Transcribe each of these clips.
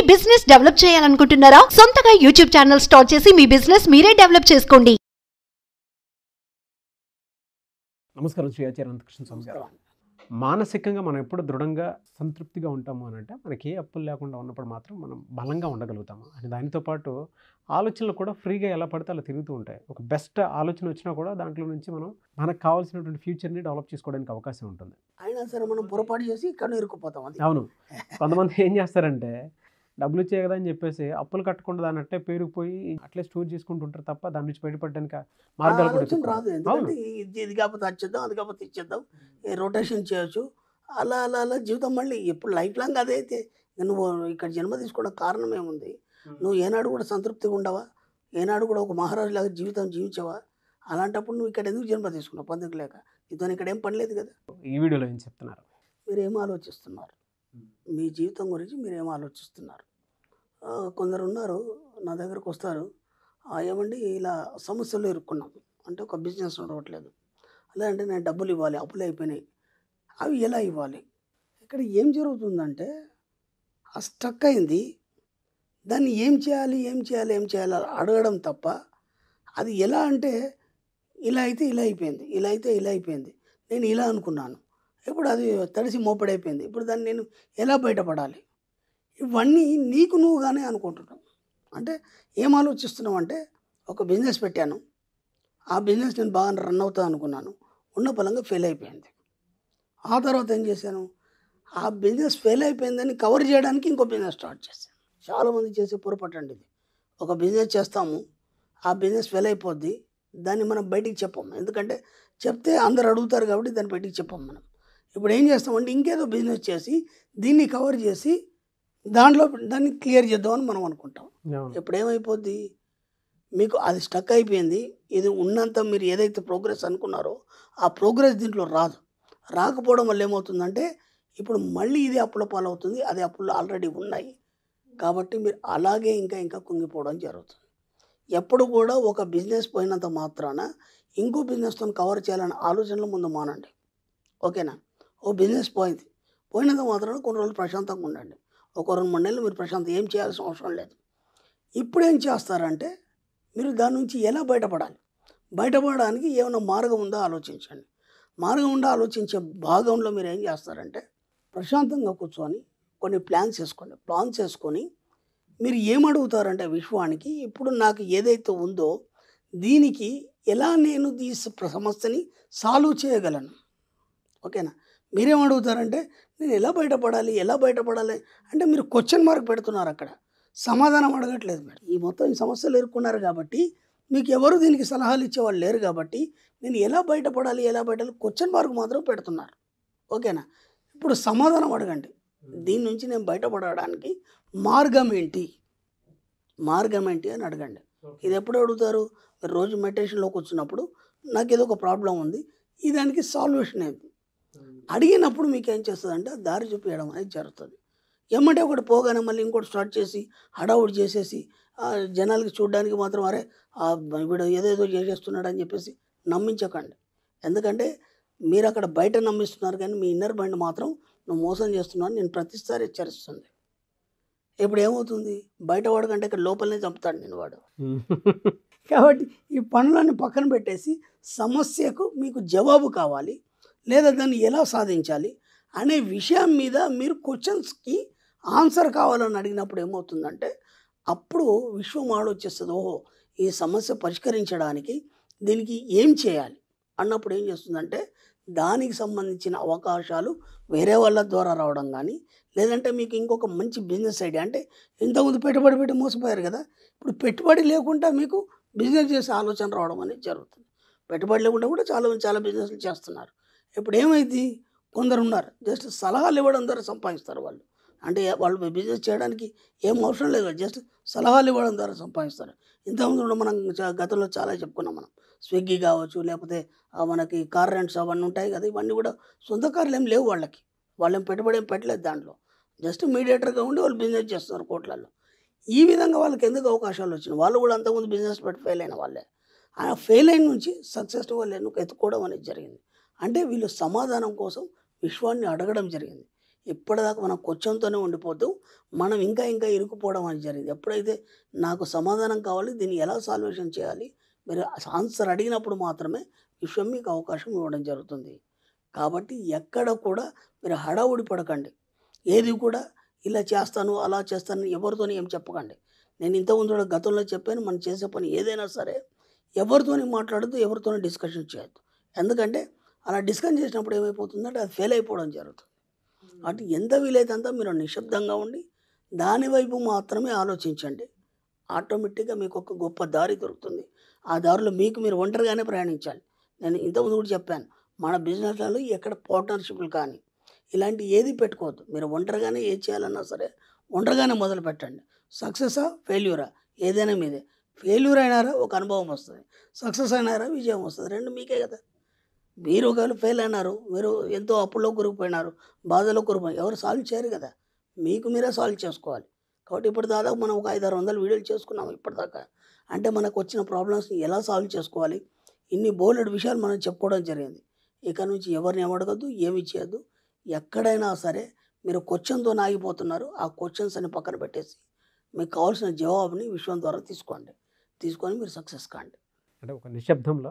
మీ business develop చేయాలనుకుంటున్నారా? సొంతగా YouTube channel start చేసి మీ బిజినెస్ మీరే డెవలప్ చేసుకోండి. నమస్కారం, శ్రీయాచరణకృష్ణ సంస్కారం. మానసికంగా మనం ఎప్పుడు దృఢంగా సంతృప్తిగా ఉంటాము అని అంటే మనకి ఏ అప్పులు లేకుండా ఉన్నప్పుడు మాత్రం మనం బలంగా ఉండగలుగుతాము. అని దానితో పాటు ఆలోచనలు కూడా ఫ్రీగా ఎలా పడితే అలా తిరుగుతూ ఉంటాయి. ఒక బెస్ట్ ఆలోచన వచ్చినా కూడా దాంట్లో నుంచి మనం మనకు కావాల్సినటువంటి ఫ్యూచర్ని డెవలప్ చేసుకోవడానికి అవకాశం ఉంటుంది. అయినా సరే మనం పొరపాటు చేసి ఇక్కడ ఇరుక్కుపోతాం. అవును, కొంతమంది ఏం చేస్తారంటే డబ్బులు వచ్చాయి కదా అని చెప్పేసి అప్పులు కట్టకుండా దాని అట్టే పేరుకుపోయి అట్లే స్టోర్ చేసుకుంటుంటారు తప్ప దాని నుంచి బయటపడడానికి మార్గాలు కూడా రాదు. ఎందుకంటే ఇది కాకపోతే అది చేద్దాం, అది కాకపోతే ఇది చేద్దాం, రొటేషన్ చేయొచ్చు. అలా అలా అలా జీవితం మళ్ళీ ఎప్పుడు లైఫ్ లాంగ్ అదైతే నువ్వు ఇక్కడ జన్మ తీసుకోవడం కారణం ఏముంది? నువ్వు ఏనాడు కూడా సంతృప్తిగా ఉండవా? ఏనాడు కూడా ఒక మహారాజు లాగా జీవితం జీవించవా? అలాంటప్పుడు నువ్వు ఇక్కడ ఎందుకు జన్మ తీసుకున్నావు? పందుకు లేక ఇతను ఇక్కడ ఏం పని లేదు కదా. ఈ వీడియోలో ఏం చెప్తున్నారు? మీరు ఏం ఆలోచిస్తున్నారు? మీ జీవితం గురించి మీరు ఏం ఆలోచిస్తున్నారు? కొందరు ఉన్నారు నా దగ్గరకు వస్తారు, ఏమండి ఇలా సమస్యలు ఇరుక్కున్నాం అంటే ఒక బిజినెస్ ఉండవట్లేదు, లేదంటే నేను డబ్బులు ఇవ్వాలి, అప్పులు అయిపోయినాయి, అవి ఎలా ఇవ్వాలి? ఇక్కడ ఏం జరుగుతుందంటే ఆ స్టక్ అయింది, దాన్ని ఏం చేయాలి అడగడం తప్ప అది ఎలా అంటే ఇలా అయితే ఇలా అయిపోయింది, నేను ఇలా అనుకున్నాను, ఇప్పుడు అది తడిసి మోపడైపోయింది, ఇప్పుడు దాన్ని నేను ఎలా బయటపడాలి? ఇవన్నీ నీకు నువ్వుగానే అనుకుంటున్నావు. అంటే ఏం ఆలోచిస్తున్నావు అంటే ఒక బిజినెస్ పెట్టాను, ఆ బిజినెస్ నేను బాగా రన్ అవుతా అనుకున్నాను, ఉన్న బలంగా ఫెయిల్ అయిపోయింది. ఆ తర్వాత ఏం చేశాను, ఆ బిజినెస్ ఫెయిల్ అయిపోయిందని కవర్ చేయడానికి ఇంకో బిజినెస్ స్టార్ట్ చేశాను. చాలామంది చేసే పొరపాటు అండి ఇది. ఒక బిజినెస్ చేస్తాము, ఆ బిజినెస్ ఫెయిల్ అయిపోద్ది, దాన్ని మనం బయటికి చెప్పము. ఎందుకంటే చెప్తే అందరు అడుగుతారు కాబట్టి దాన్ని బయటికి చెప్పము. మనం ఇప్పుడు ఏం చేస్తామంటే ఇంకేదో బిజినెస్ చేసి దీన్ని కవర్ చేసి దాంట్లో దాన్ని క్లియర్ చేద్దామని మనం అనుకుంటాం. ఎప్పుడేమైపోద్ది, మీకు అది స్టక్ అయిపోయింది, ఇది ఉన్నంత మీరు ఏదైతే ప్రోగ్రెస్ అనుకున్నారో ఆ ప్రోగ్రెస్ దీంట్లో రాదు. రాకపోవడం వల్ల ఏమవుతుందంటే ఇప్పుడు మళ్ళీ ఇది అప్పుల పాలవుతుంది, అది అప్పులు ఆల్రెడీ ఉన్నాయి కాబట్టి మీరు అలాగే ఇంకా కుంగిపోవడం జరుగుతుంది. ఎప్పుడు కూడా ఒక బిజినెస్ పోయినంత మాత్రాన ఇంకో బిజినెస్తో కవర్ చేయాలనే ఆలోచనలు ముందు మానండి, ఓకేనా? ఓ బిజినెస్ పోయినంత మాత్రాన కొన్ని రోజులు ప్రశాంతంగా ఉండండి. ఒక 2-3 నెలలు మీరు ప్రశాంతం ఏం చేయాల్సిన అవసరం లేదు. ఇప్పుడు ఏం చేస్తారంటే మీరు దాని నుంచి ఎలా బయటపడాలి? బయటపడడానికి ఏమైనా మార్గం ఉందో ఆలోచించండి. మార్గం ఉందో ఆలోచించే భాగంలో మీరు ఏం చేస్తారంటే ప్రశాంతంగా కూర్చొని కొన్ని ప్లాన్స్ వేసుకోండి. ప్లాన్స్ వేసుకొని మీరు ఏమడుగుతారంటే విశ్వానికి ఇప్పుడు నాకు ఏదైతే ఉందో దీనికి ఎలా నేను ఈ సమస్యని సాల్వ్ చేయగలను, ఓకేనా? మీరేమడుగుతారంటే నేను ఎలా బయటపడాలి అంటే మీరు క్వశ్చన్ మార్క్ పెడుతున్నారు, అక్కడ సమాధానం అడగట్లేదు. మేడం ఈ మొత్తం ఈ సమస్యలు ఎదుర్కొన్నారు కాబట్టి మీకు ఎవరు దీనికి సలహాలు ఇచ్చేవాళ్ళు లేరు కాబట్టి నేను ఎలా బయటపడాలి క్వశ్చన్ మార్క్ మాత్రం పెడుతున్నారు, ఓకేనా? ఇప్పుడు సమాధానం అడగండి, దీని నుంచి నేను బయటపడడానికి మార్గం ఏంటి అని అడగండి. ఇది ఎప్పుడు అడుగుతారు, రోజు మెడిటేషన్లోకి వచ్చినప్పుడు నాకు ఏదో ఒక ప్రాబ్లం ఉంది, ఈ దానికి సాల్యూషన్ ఏంటి అడిగినప్పుడు మీకు ఏం చేస్తుందంటే దారి చూపించడం అనేది జరుగుతుంది. ఏమంటే ఒకటి పోగానే మళ్ళీ ఇంకోటి స్టార్ట్ చేసి హడావుడి చేసేసి జనాలకి చూడడానికి మాత్రం అరే వీడు ఏదేదో చేసేస్తున్నాడు అని చెప్పేసి నమ్మించకండి. ఎందుకంటే మీరు అక్కడ బయట నమ్మిస్తున్నారు కానీ మీ ఇన్నర్ మైండ్ మాత్రం నువ్వు మోసం చేస్తున్నావు నేను ప్రతిసారి హెచ్చరిస్తుంది. ఇప్పుడు ఏమవుతుంది, బయట వాడు కంటే ఇక్కడ లోపలనే చంపుతాడు నేను వాడు. కాబట్టి ఈ పనులన్నీ పక్కన పెట్టేసి సమస్యకు మీకు జవాబు కావాలి లేదా దాన్ని ఎలా సాధించాలి అనే విషయం మీద మీరు క్వశ్చన్స్కి ఆన్సర్ కావాలని అడిగినప్పుడు ఏమవుతుందంటే అప్పుడు విశ్వం ఆలోచిస్తుంది, ఓహో ఈ సమస్య పరిష్కరించడానికి దీనికి ఏం చేయాలి అన్నప్పుడు ఏం చేస్తుందంటే దానికి సంబంధించిన అవకాశాలు వేరే వాళ్ళ ద్వారా రావడం కానీ లేదంటే మీకు ఇంకొక మంచి బిజినెస్ ఐడియా. అంటే ఇంతకుముందు పెట్టుబడి పెట్టి మోసపోయారు కదా, ఇప్పుడు పెట్టుబడి లేకుండా మీకు బిజినెస్ చేసే ఆలోచన రావడం అనేది జరుగుతుంది. పెట్టుబడి లేకుండా కూడా చాలా బిజినెస్లు చేస్తున్నారు. ఇప్పుడు ఏమైంది, కొందరు ఉన్నారు జస్ట్ సలహాలు ఇవ్వడం ద్వారా సంపాదిస్తారు వాళ్ళు. అంటే వాళ్ళు బిజినెస్ చేయడానికి ఏం అవసరం లేదు, జస్ట్ సలహాలు ఇవ్వడం ద్వారా సంపాదిస్తారు. ఇంతకుముందు మనం గతంలో చాలా చెప్పుకున్నాం, మనం స్విగ్గీ కావచ్చు లేకపోతే మనకి కార్ రెంట్స్ అవన్నీ ఉంటాయి కదా, ఇవన్నీ కూడా సొంత కార్లు ఏం లేవు వాళ్ళకి, వాళ్ళేం పెట్టుబడి ఏం పెట్టలేదు దాంట్లో, జస్ట్ మీడియేటర్గా ఉండి వాళ్ళు బిజినెస్ చేస్తున్నారు కోట్లలో. ఈ విధంగా వాళ్ళకి ఎందుకు అవకాశాలు వచ్చినాయి? వాళ్ళు కూడా అంతకుముందు బిజినెస్ పెట్టి ఫెయిల్ అయిన వాళ్ళే, ఆ ఫెయిల్ అయిన నుంచి సక్సెస్ని వాళ్ళు ఎన్నుకు ఎత్తుకోవడం అనేది జరిగింది. అంటే వీళ్ళు సమాధానం కోసం విశ్వాన్ని అడగడం జరిగింది. ఇప్పటిదాకా మనం కొచ్చంతోనే ఉండిపోతూ మనం ఇంకా ఇంకా ఇరుక్కుపోవడం అనేది జరిగింది. ఎప్పుడైతే నాకు సమాధానం కావాలి, దీన్ని ఎలా సాల్వేషన్ చేయాలి, మీరు ఆన్సర్ అడిగినప్పుడు మాత్రమే విశ్వం మీకు అవకాశం ఇవ్వడం జరుగుతుంది. కాబట్టి ఎక్కడ కూడా మీరు హడావుడి పడకండి, ఏది కూడా ఇలా చేస్తాను అలా చేస్తాను ఎవరితోనే ఏం చెప్పకండి. నేను ఇంతకుముందు కూడా గతంలో చెప్పాను, మనం చేసే పని ఏదైనా సరే ఎవరితోని మాట్లాడద్దు, ఎవరితోనే డిస్కషన్ చేయొద్దు. ఎందుకంటే అలా డిస్కషన్ చేసినప్పుడు ఏమైపోతుందంటే అది ఫెయిల్ అయిపోవడం జరుగుతుంది. అటు ఎంత వీలైతే అంతా మీరు నిశ్శబ్దంగా ఉండి దానివైపు మాత్రమే ఆలోచించండి. ఆటోమేటిక్గా మీకు ఒక గొప్ప దారి దొరుకుతుంది. ఆ దారిలో మీకు మీరు ఒంటరిగానే ప్రయాణించాలి. నేను ఇంతకుముందు కూడా చెప్పాను, మన బిజినెస్లలో ఎక్కడ పార్ట్నర్షిప్లు కానీ ఇలాంటి ఏది పెట్టుకోవద్దు. మీరు ఒంటరిగానే ఏది చేయాలన్నా సరే ఒంటరిగానే మొదలు పెట్టండి. సక్సెసా ఫెయిల్యూరా ఏదైనా మీదే. ఫెయిల్యూర్ అయినారా ఒక అనుభవం వస్తుంది, సక్సెస్ అయినారా విజయం వస్తుంది, రెండు మీకే కదా. మీరు ఒకవేళ ఫెయిల్ అయినారు, మీరు ఎంతో అప్పుల్లో కూరుకుపోయినారు, బాధలో కూరుకుపోయినారు, ఎవరు సాల్వ్ చేయరు కదా, మీకు మీరే సాల్వ్ చేసుకోవాలి. కాబట్టి ఇప్పుడు దాదాపు మనం ఒక 500-600 వీడియోలు చేసుకున్నాము ఇప్పటిదాకా. అంటే మనకు వచ్చిన ప్రాబ్లమ్స్ని ఎలా సాల్వ్ చేసుకోవాలి, ఇన్ని బోలెడు విషయాలు మనం చెప్పుకోవడం జరిగింది. ఇక నుంచి ఎవరిని ఏమడగద్దు, ఏమి చేయద్దు. ఎక్కడైనా సరే మీరు క్వశ్చన్తో ఆగిపోతున్నారు, ఆ క్వశ్చన్స్ అని పక్కన పెట్టేసి మీకు కావాల్సిన జవాబుని విశ్వం ద్వారా తీసుకోండి. తీసుకొని మీరు సక్సెస్ కాండి. అంటే ఒక నిశ్శబ్దంలో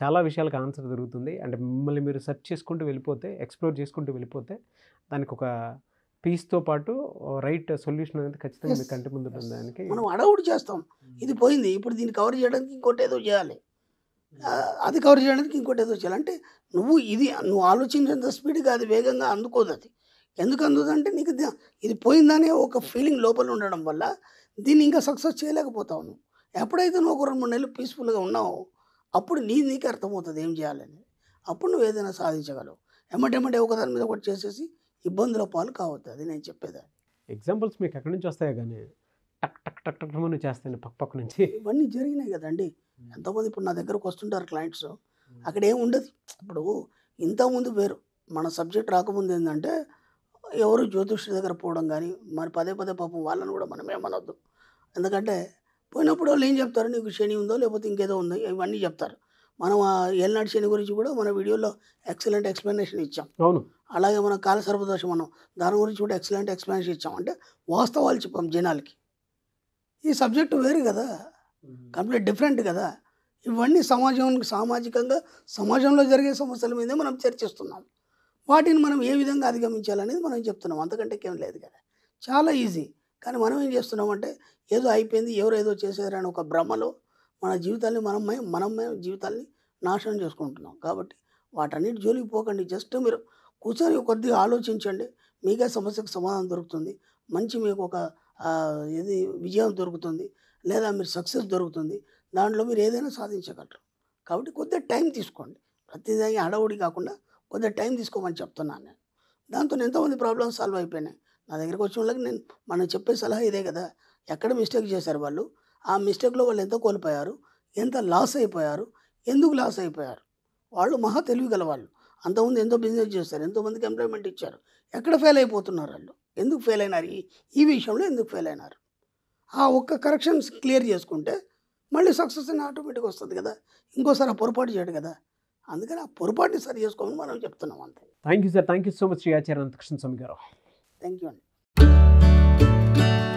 చాలా విషయాలకు ఆన్సర్ దొరుకుతుంది. అంటే మిమ్మల్ని మీరు సెర్చ్ చేసుకుంటూ వెళ్ళిపోతే, ఎక్స్ప్లోర్ చేసుకుంటూ వెళ్ళిపోతే దానికి ఒక పీస్తో పాటు రైట్ సొల్యూషన్ అనేది ఖచ్చితంగా మీ కంటి ముందు ఉంటుంది. దానికి మనం అడవుడు చేస్తాం, ఇది పోయింది ఇప్పుడు దీన్ని కవర్ చేయడానికి ఇంకోటి ఏదో చేయాలి, అది కవర్ చేయడానికి ఇంకోటి ఏదో చేయాలి. అంటే నువ్వు ఆలోచించేంత స్పీడ్గా అది వేగంగా అందుకోదు. అది ఎందుకు అందుదంటే నీకు ఇది పోయిందనే ఒక ఫీలింగ్ లోపల ఉండడం వల్ల దీన్ని ఇంకా సక్సెస్ చేయలేకపోతావు నువ్వు. ఎప్పుడైతే నువ్వు ఒక 2-3 నెలలు పీస్ఫుల్గా ఉన్నావు అప్పుడు నీకే అర్థమవుతుంది ఏం చేయాలని. అప్పుడు నువ్వు ఏదైనా సాధించగలవు. ఎమ్మటెమ్మటే ఒకదాని మీద ఒకటి చేసేసి ఇబ్బందుల పాలు కావద్దు. అది నేను చెప్పేదాన్ని. ఎగ్జాంపుల్స్ మీకు ఎక్కడి నుంచి వస్తాయో కానీ టక్ టక్ టక్ టక్ మనం చేస్తాను పక్క నుంచి ఇవన్నీ జరిగినాయి కదండి. ఎంతోమంది ఇప్పుడు నా దగ్గరకు వస్తుంటారు క్లయింట్స్, అక్కడ ఏం ఉండదు. ఇప్పుడు ఇంతకుముందు వేరు, మన సబ్జెక్ట్ రాకముందు ఏంటంటే ఎవరు జ్యోతిష్యుడి దగ్గర పోవడం కానీ, మరి పదే పాపం వాళ్ళని కూడా మనం ఏమనొద్దు. ఎందుకంటే పోయినప్పుడు వాళ్ళు ఏం చెప్తారు, నీకు శని ఉందో లేకపోతే ఇంకేదో ఉందో ఇవన్నీ చెప్తారు. మనం ఏలనాటి శని గురించి కూడా మన వీడియోలో ఎక్సలెంట్ ఎక్స్ప్లెనేషన్ ఇచ్చాం. అవును. అలాగే మనం కాలసర్పదోషం అన్నాం, దాని గురించి కూడా ఎక్సలెంట్ ఎక్స్ప్లెనేషన్ ఇచ్చాం. అంటే వాస్తవాలు చెప్పాం జనాలకి. ఈ సబ్జెక్టు వేరు కదా, కంప్లీట్ డిఫరెంట్ కదా. ఇవన్నీ సామాజికంగా సమాజంలో జరిగే సమస్యల మీదే మనం చర్చిస్తున్నాం. వాటిని మనం ఏ విధంగా అధిగమించాలనేది మనం చెప్తున్నాం. అంతకంటే ఏం లేదు కదా, చాలా ఈజీ. కానీ మనం ఏం చేస్తున్నామంటే ఏదో అయిపోయింది, ఎవరు ఏదో చేసేదని ఒక భ్రమలో మన జీవితాన్ని మనం జీవితాన్ని నాశనం చేసుకుంటున్నాం. కాబట్టి వాటన్నిటి జోలికి పోకండి. జస్ట్ మీరు కూర్చొని కొద్దిగా ఆలోచించండి, మీకే సమస్యకు సమాధానం దొరుకుతుంది. మంచి మీకు ఒక ఇది విజయం దొరుకుతుంది, లేదా మీరు సక్సెస్ దొరుకుతుంది. దాంట్లో మీరు ఏదైనా సాధించగలరు. కాబట్టి కొద్దిగా టైం తీసుకోండి. ప్రతిదాన్ని హడావుడి కాకుండా కొద్దిగా టైం తీసుకోమని చెప్తున్నాను నేను. దాంతో ఎంతోమంది ప్రాబ్లమ్స్ సాల్వ్ అయిపోయినాయి. నా దగ్గరకు వచ్చిన వాళ్ళకి నేను మనం చెప్పే సలహా ఇదే కదా, ఎక్కడ మిస్టేక్ చేశారు వాళ్ళు, ఆ మిస్టేక్లో వాళ్ళు ఎంత కోల్పోయారు, ఎంత లాస్ అయిపోయారు, ఎందుకు లాస్ అయిపోయారు. వాళ్ళు మహా తెలివి గలవాళ్ళు, అంతకుముందు ఎంతో బిజినెస్ చేస్తారు, ఎంతోమందికి ఎంప్లాయ్మెంట్ ఇచ్చారు. ఎక్కడ ఫెయిల్ అయిపోతున్నారు వాళ్ళు, ఎందుకు ఫెయిల్ అయినారు, ఈ విషయంలో ఎందుకు ఫెయిల్ అయినారు. ఆ ఒక్క కరెక్షన్స్ క్లియర్ చేసుకుంటే మళ్ళీ సక్సెస్ అని ఆటోమేటిక్గా వస్తుంది కదా. ఇంకోసారి ఆ పొరపాటు చేయడు కదా. అందుకని ఆ పొరపాటుని సరి చేసుకోమని మనం చెప్తున్నాం అంతే. Thank you sir. Thank you so much Shri Acharya Anantakrishna Swami గారు. థ్యాంక్ యూ అండి.